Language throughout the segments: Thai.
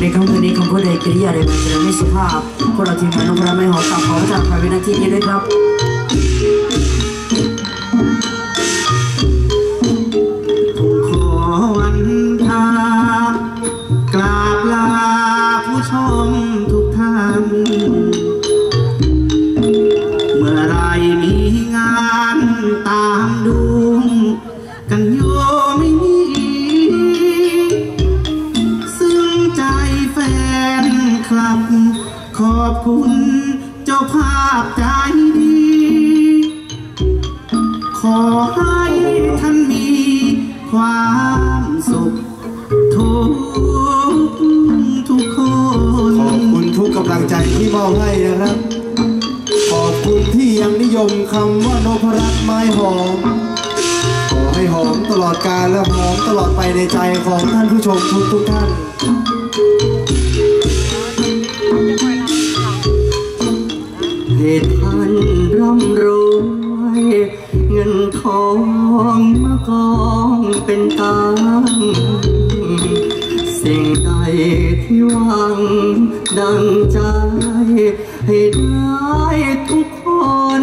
ในคำคืนนี้คำพูดใดกิริยาใดมันจะไม่สุภาพพวกเราทีมงานน้องพระไม่หอตับขอพระเจ้าพระวินาทีนี้ด้วยครับขอวันทากราบลาผู้ชมทุกท่านเมื่อไรมีงานตามดูกันโยไม่มีซึ่งใจแฟนคลับขอบคุณเจ้าภาพใจดีขอให้ท่านมีความสุขทุกคนขอบคุณทุกกำลังใจที่มอบให้นะครับขอบคุณที่ยังนิยมคำว่านพรัตน์ไม้หอมขอให้หอมตลอดกาลและหอมตลอดไปในใจของท่านผู้ชมทุกท่านเหตุพันร่ำรวยเงินทองมากองเป็นตังสิ่งใดที่หวังดังใจให้ได้ทุกคน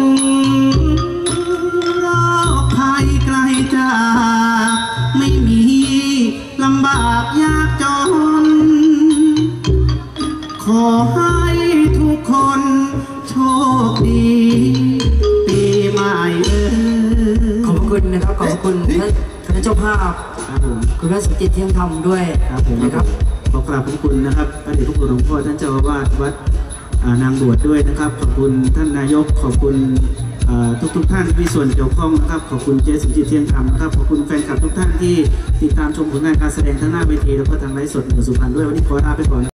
รอบภัยไกลจากไม่มีลำบากยากจนขอให้ทุกคนโชคดีปีใหม่ขอบคุณนะครับขอบคุณท่านเจ้าภาพคุณพระสมจิตเที่ยงธรรมด้วยนะครับขอกราบขอบคุณนะครับอดีตผู้ปกครองพ่อท่านเจ้าอาวาสวัดนางบวชด้วยนะครับขอบคุณท่านนายกขอบคุณทุกท่านที่มีส่วนเกี่ยวข้องนะครับขอบคุณเจ๊สมจิตเที่ยงธรรมนะครับขอบคุณแฟนคลับทุกท่านที่ติดตามชมผลงานการแสดงทั้งหน้าเวทีแล้วก็ทางไลฟ์สดหมู่สุพรรณด้วยวันนี้ขอลาไปก่อน